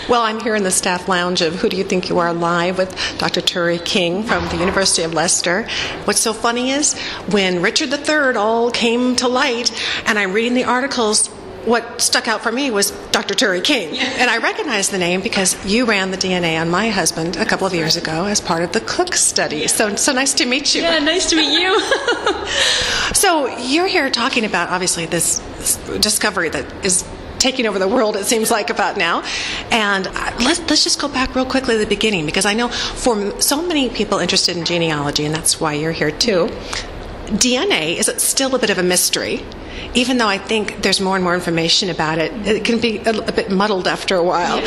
Well, I'm here in the staff lounge of Who Do You Think You Are? Live with Doctor Turi King from the University of Leicester. What's so funny is when Richard the Third all came to light and I'm reading the articles, what stuck out for me was Doctor Turi King. And I recognized the name because you ran the D N A on my husband a couple of years ago as part of the Cook study. So so nice to meet you. Yeah, nice to meet you. So you're here talking about, obviously, this discovery that is taking over the world, it seems like, about now. And let's, let's just go back real quickly to the beginning, because I know for so many people interested in genealogy, and that's why you're here too, D N A is still a bit of a mystery. Even though I think there's more and more information about it, it can be a, a bit muddled after a while. Yeah.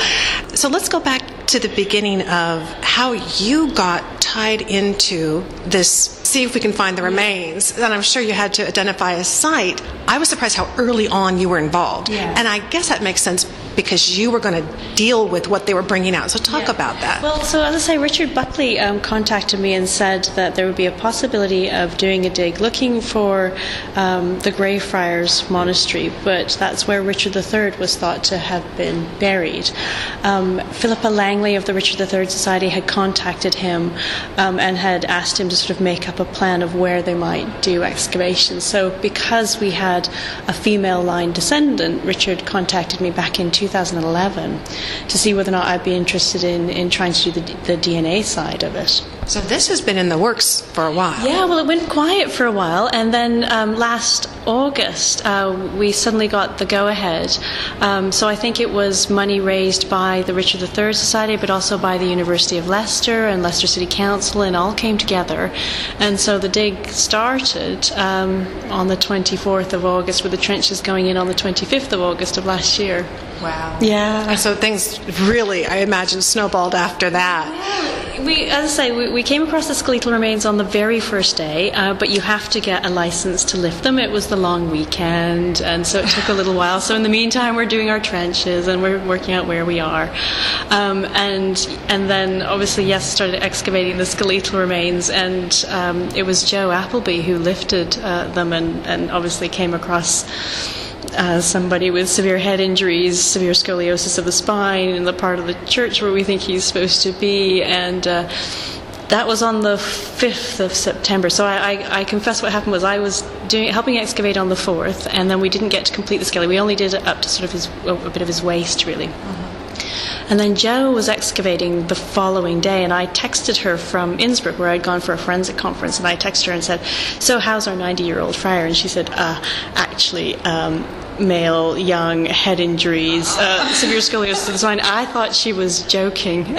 So let's go back to the beginning of how you got tied into this, see if we can find the remains. And I'm sure you had to identify a site. I was surprised how early on you were involved. Yeah. And I guess that makes sense because you were going to deal with what they were bringing out. So talk yeah. about that. Well, so as I say, Richard Buckley um, contacted me and said that there would be a possibility of doing a dig looking for um, the Greyfriars Monastery, but that's where Richard the Third was thought to have been buried. Um, Philippa Langley of the Richard the Third Society had contacted him um, and had asked him to sort of make up a plan of where they might do excavations. So because we had a female line descendant, Richard contacted me back in two thousand eleven to see whether or not I'd be interested in, in trying to do the, the D N A side of it. So this has been in the works for a while. Yeah, well, it went quiet for a while, and then um, last August uh, we suddenly got the go-ahead. Um, so I think it was money raised by the Richard the Third Society, but also by the University of Leicester and Leicester City Council, and all came together. And so the dig started um, on the twenty-fourth of August, with the trenches going in on the twenty-fifth of August of last year. Wow. Yeah. And so things really, I imagine, snowballed after that. Yeah. We, as I say, we, we came across the skeletal remains on the very first day, uh, but you have to get a license to lift them. It was the long weekend, and so it took a little while. So in the meantime, we're doing our trenches, and we're working out where we are. Um, and and then, obviously, yes, started excavating the skeletal remains, and um, it was Joe Appleby who lifted uh, them and, and obviously came across... Uh, somebody with severe head injuries, severe scoliosis of the spine in the part of the church where we think he's supposed to be, and uh, that was on the fifth of September. So I, I, I confess what happened was I was doing, helping excavate on the fourth, and then we didn't get to complete the skeleton. We only did it up to sort of his, a bit of his waist, really. Mm-hmm. And then Joe was excavating the following day, and I texted her from Innsbruck, where I'd gone for a forensic conference, and I texted her and said, so how's our ninety-year-old friar? And she said, uh, actually, um, male, young, head injuries, uh, severe scoliosis of the spine. I thought she was joking.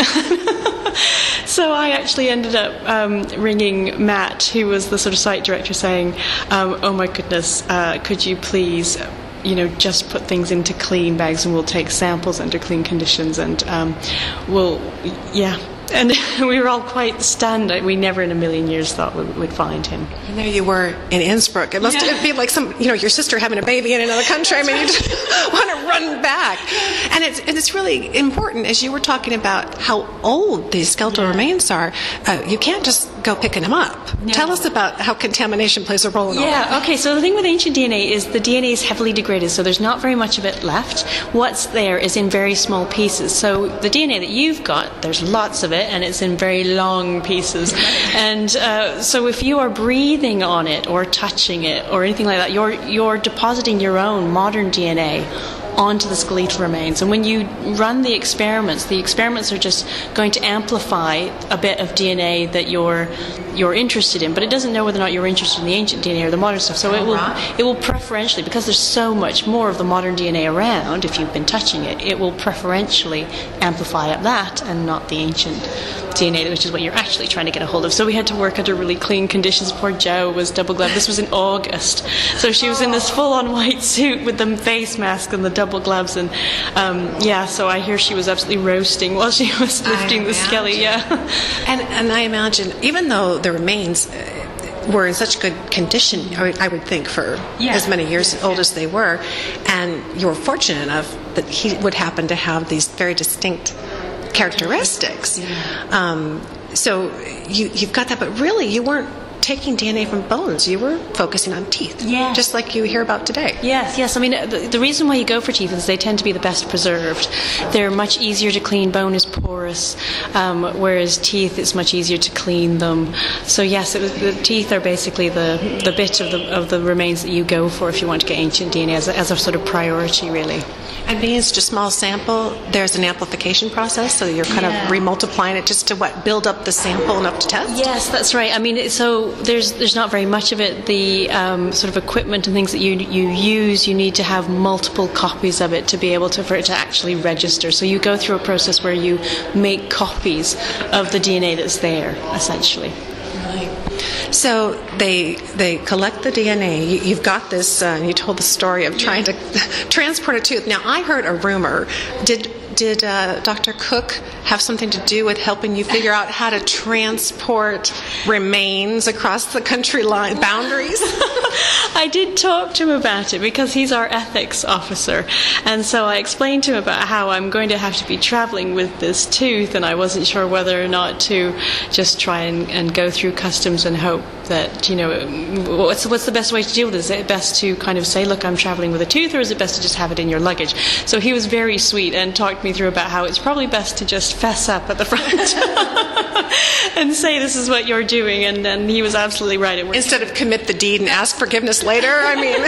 So I actually ended up um, ringing Matt, who was the sort of site director, saying, um, oh my goodness, uh, could you please... you know, just put things into clean bags, and we'll take samples under clean conditions, and um, we'll, yeah. And we were all quite stunned. We never in a million years thought we would find him. And there you were in Innsbruck. It must yeah. have been like some, you know, your sister having a baby in another country. I mean, you just want to run back. And it's, and it's really important, as you were talking about how old these skeletal yeah. remains are. Uh, you can't just go picking them up. No. Tell us about how contamination plays a role in yeah, all that. Yeah, okay, so the thing with ancient D N A is the D N A is heavily degraded, so there's not very much of it left. What's there is in very small pieces. So the D N A that you've got, there's lots of it, and it's in very long pieces. And uh, so if you are breathing on it or touching it or anything like that, you're, you're depositing your own modern D N A onto the skeletal remains. And when you run the experiments, the experiments are just going to amplify a bit of D N A that you're you're interested in, but it doesn't know whether or not you're interested in the ancient D N A or the modern stuff. So it will it will preferentially, because there's so much more of the modern D N A around, if you've been touching it, it will preferentially amplify up that and not the ancient D N A, which is what you're actually trying to get a hold of. So we had to work under really clean conditions. Poor Jo was double gloved. This was in August. So she was in this full-on white suit with the face mask and the double gloves, and um, yeah, so I hear she was absolutely roasting while she was lifting the skelly. Yeah, and and I imagine even though the remains were in such good condition, I would, I would think for yeah. as many years yeah. old as they were, and you were fortunate enough that he would happen to have these very distinct characteristics. Yeah. Um, so you you've got that, but really you weren't taking D N A from bones, you were focusing on teeth, yes. just like you hear about today. Yes, yes. I mean, the, the reason why you go for teeth is they tend to be the best preserved. They're much easier to clean. Bone is porous, um, whereas teeth, it's much easier to clean them. So yes, it was, the teeth are basically the, the bit of the, of the remains that you go for if you want to get ancient D N A as a, as a sort of priority, really. And being such a small sample, there's an amplification process, so you're kind yeah. of remultiplying it just to what build up the sample enough to test. Yes, that's right. I mean, so there's there's not very much of it. The um, sort of equipment and things that you you use, you need to have multiple copies of it to be able to for it to actually register. So you go through a process where you make copies of the D N A that's there, essentially. So they they collect the D N A. You, you've got this, uh, and you told the story of trying to transport a tooth. Now, I heard a rumor. Did did uh, Doctor Cook have something to do with helping you figure out how to transport remains across the country line boundaries? I did talk to him about it because he's our ethics officer, and so I explained to him about how I'm going to have to be traveling with this tooth, and I wasn't sure whether or not to just try and, and go through customs and hope that, you know, what's, what's the best way to deal with this? Is it best to kind of say, look, I'm traveling with a tooth, or is it best to just have it in your luggage? So he was very sweet and talked me through about how it's probably best to just fess up at the front and say this is what you're doing, and, and he was absolutely right. It worked. Instead of commit the deed and ask forgiveness later, I mean.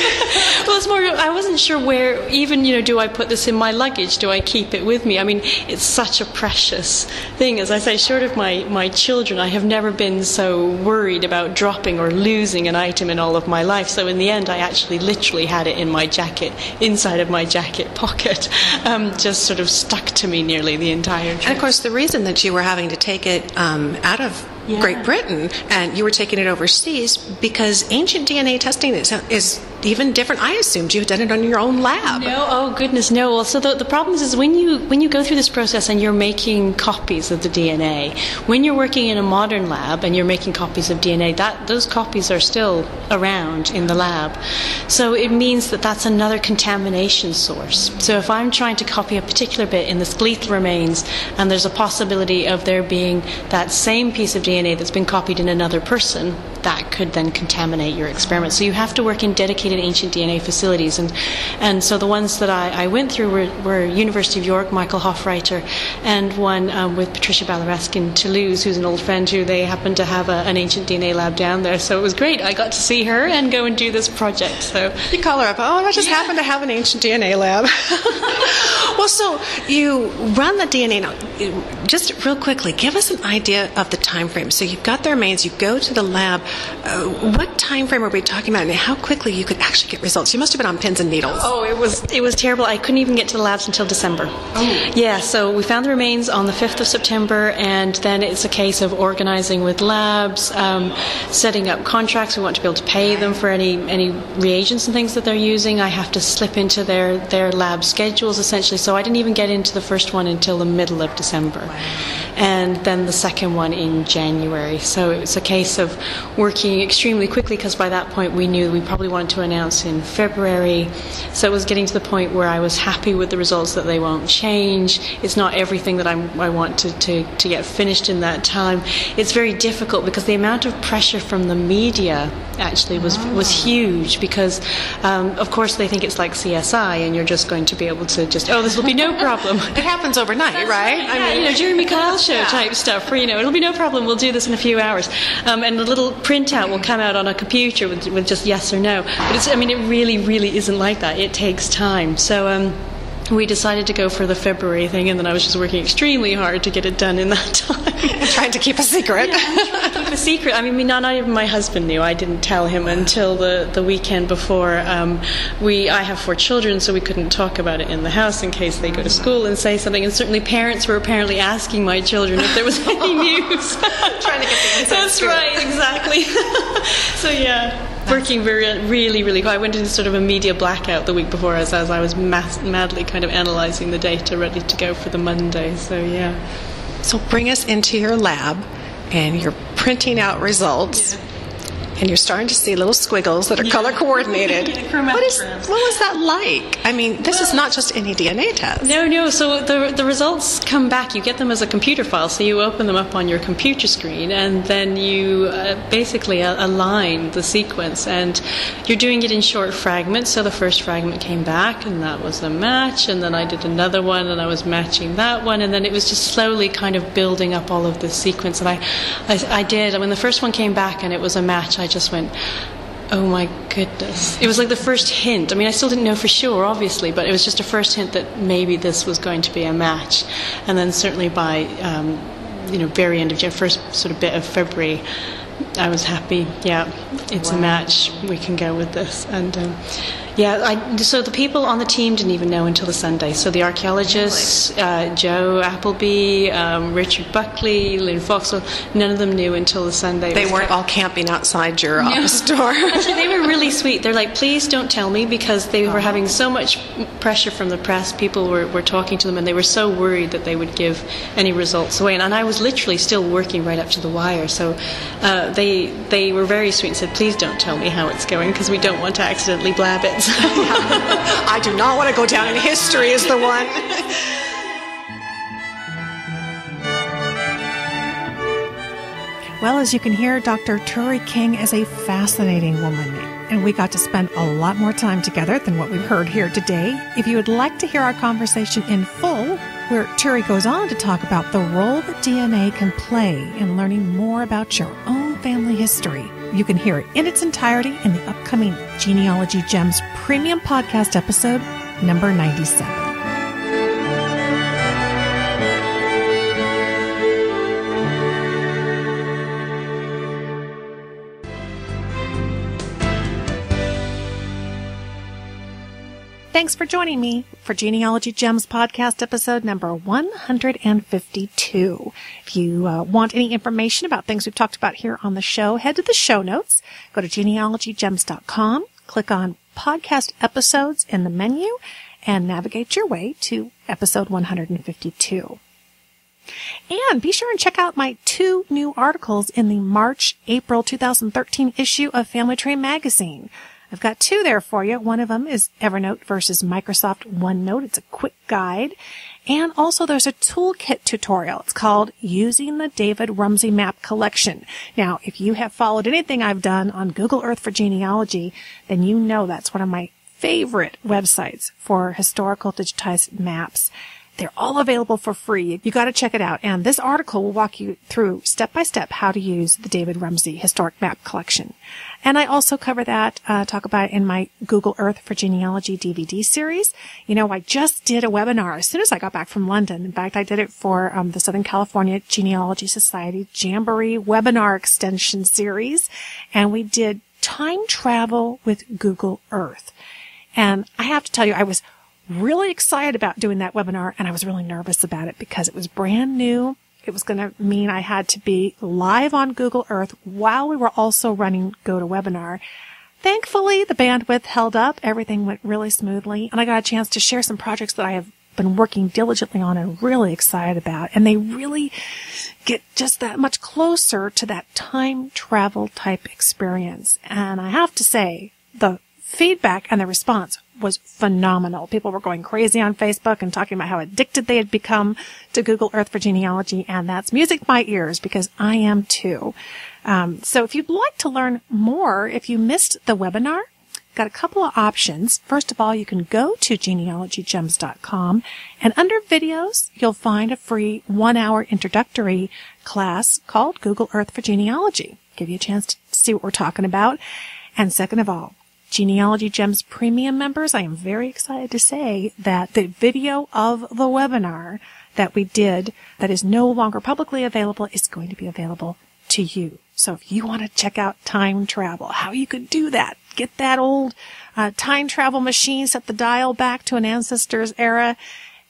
Well, it's more, I wasn't sure where, even, you know, do I put this in my luggage? Do I keep it with me? I mean, it's such a precious thing. As I say, short of my, my children, I have never been so worried about dropping or losing an item in all of my life. So in the end, I actually literally had it in my jacket, inside of my jacket pocket, um, just sort of stuck to me nearly the entire trip. And of course, the reason that you were having to take it um, out of Yeah. Great Britain, and you were taking it overseas because ancient D N A testing is, is even different. I assumed you had done it on your own lab. No, oh goodness, no. Well, so the, the problem is, is when you when you go through this process and you're making copies of the D N A, when you're working in a modern lab and you're making copies of D N A, that those copies are still around in the lab. So it means that that's another contamination source. So if I'm trying to copy a particular bit in the skeletal remains, and there's a possibility of there being that same piece of D N A that's been copied in another person, that could then contaminate your experiment. So you have to work in dedicated ancient D N A facilities, and and so the ones that I, I went through were, were University of York, Michael Hofreiter, and one um, with Patricia Balaresque in Toulouse, who's an old friend who they happen to have a, an ancient D N A lab down there. So it was great. I got to see her and go and do this project. So you call her up, oh, I just yeah. happen to have an ancient D N A lab. Well, so you run the D N A now. Just real quickly, give us an idea of the time frame. So you've got the remains, you go to the lab. Uh, what time frame are we talking about, and how quickly you could actually get results? You must have been on pins and needles. Oh, it was it was terrible. I couldn't even get to the labs until December. Oh. Yeah, so we found the remains on the fifth of September, and then it's a case of organizing with labs, um, setting up contracts. We want to be able to pay them for any, any reagents and things that they're using. I have to slip into their, their lab schedules, essentially, so I didn't even get into the first one until the middle of December. And then the second one in January. So it was a case of working extremely quickly, because by that point we knew we probably wanted to announce in February. So it was getting to the point where I was happy with the results that they won't change. It's not everything that I'm, I want to, to, to get finished in that time. It's very difficult because the amount of pressure from the media actually was, was huge, because um, of course they think it's like C S I and you're just going to be able to just, oh, this will be no problem. It happens overnight, right? right? Yeah, I mean, you know, Jeremy Kyle show yeah. type stuff, where, you know, it'll be no problem, we'll do this in a few hours. Um, and the little printout will come out on a computer with, with just yes or no. But it's, I mean, it really, really isn't like that. It takes time. So um, we decided to go for the February thing, and then I was just working extremely hard to get it done in that time. Trying to keep a secret. Yeah, trying to keep a secret. I mean, not, not even my husband knew. I didn't tell him until the, the weekend before. Um, we I have four children, so we couldn't talk about it in the house in case they go to school and say something. And certainly parents were apparently asking my children if there was any news. Trying to get the answer. That's right, exactly. So, yeah. Working very, really, really hard. I went into sort of a media blackout the week before as, as I was mass, madly kind of analysing the data, ready to go for the Monday. So, yeah. So bring us into your lab, and you're printing out results. Yeah. And you're starting to see little squiggles that are yeah. color coordinated. Yeah, what is what was that like? I mean, this well, is not just any D N A test. No, no. So the the results come back. You get them as a computer file. So you open them up on your computer screen, and then you uh, basically uh, align the sequence. And you're doing it in short fragments. So the first fragment came back, and that was a match. And then I did another one, and I was matching that one. And then it was just slowly kind of building up all of this sequence. And I, I, I did. When the first one came back, and it was a match, I just went, Oh my goodness. It was like the first hint. I mean, I still didn't know for sure, obviously, but it was just a first hint that maybe this was going to be a match. And then certainly by, um, you know, very end of, first sort of bit of February, I was happy. Yeah, it's wow. a match. We can go with this. And um, yeah, I, so the people on the team didn't even know until the Sunday. So the archaeologists, uh, Joe Appleby, um, Richard Buckley, Lynn Foxwell, none of them knew until the Sunday. They weren't all camping outside your no. office door. Actually, they were really sweet. They're like, please don't tell me, because they were having so much pressure from the press. People were, were talking to them, and they were so worried that they would give any results away. And, and I was literally still working right up to the wire. So uh, they, they were very sweet and said, please don't tell me how it's going, because we don't want to accidentally blab it. I do not want to go down in history as the one. Well, as you can hear, Doctor Turi King is a fascinating woman, and we got to spend a lot more time together than what we've heard here today. If you would like to hear our conversation in full, where Turi goes on to talk about the role that D N A can play in learning more about your own family history, you can hear it in its entirety in the upcoming Genealogy Gems Premium Podcast episode number ninety-seven. Thanks for joining me for Genealogy Gems Podcast episode number one hundred fifty-two. If you uh, want any information about things we've talked about here on the show, head to the show notes. Go to genealogy gems dot com, click on podcast episodes in the menu, and navigate your way to episode one hundred fifty-two. And be sure and check out my two new articles in the March April two thousand thirteen issue of Family Tree magazine. I've got two there for you. One of them is Evernote versus Microsoft OneNote. It's a quick guide. And also there's a toolkit tutorial. It's called Using the David Rumsey Map Collection. Now, if you have followed anything I've done on Google Earth for Genealogy, then you know that's one of my favorite websites for historical digitized maps. They're all available for free. You got to check it out. And this article will walk you through step-by-step how to use the David Rumsey Historic Map Collection. And I also cover that, uh, talk about it in my Google Earth for Genealogy D V D series. You know, I just did a webinar as soon as I got back from London. In fact, I did it for um, the Southern California Genealogy Society Jamboree webinar extension series. And we did time travel with Google Earth. And I have to tell you, I was really excited about doing that webinar, and I was really nervous about it because it was brand new. It was going to mean I had to be live on Google Earth while we were also running GoToWebinar. Thankfully, the bandwidth held up. Everything went really smoothly, and I got a chance to share some projects that I have been working diligently on and really excited about, and they really get just that much closer to that time travel type experience. And I have to say, the feedback and the response was phenomenal. People were going crazy on Facebook and talking about how addicted they had become to Google Earth for Genealogy, and that's music to my ears because I am too. Um, so if you'd like to learn more, if you missed the webinar, got a couple of options. First of all, you can go to genealogy gems dot com, and under videos, you'll find a free one-hour introductory class called Google Earth for Genealogy. Give you a chance to see what we're talking about. And second of all, Genealogy Gems Premium members, I am very excited to say that the video of the webinar that we did that is no longer publicly available is going to be available to you. So if you want to check out time travel, how you could do that, get that old uh, time travel machine, set the dial back to an ancestor's era,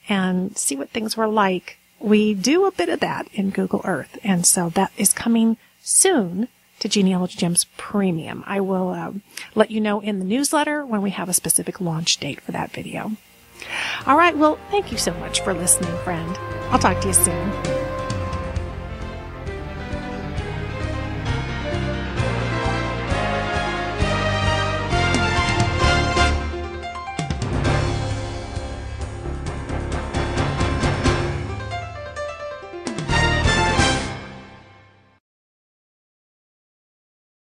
and see what things were like, we do a bit of that in Google Earth. And so that is coming soon to Genealogy Gems Premium. I will um, let you know in the newsletter when we have a specific launch date for that video. All right, well, thank you so much for listening, friend. I'll talk to you soon.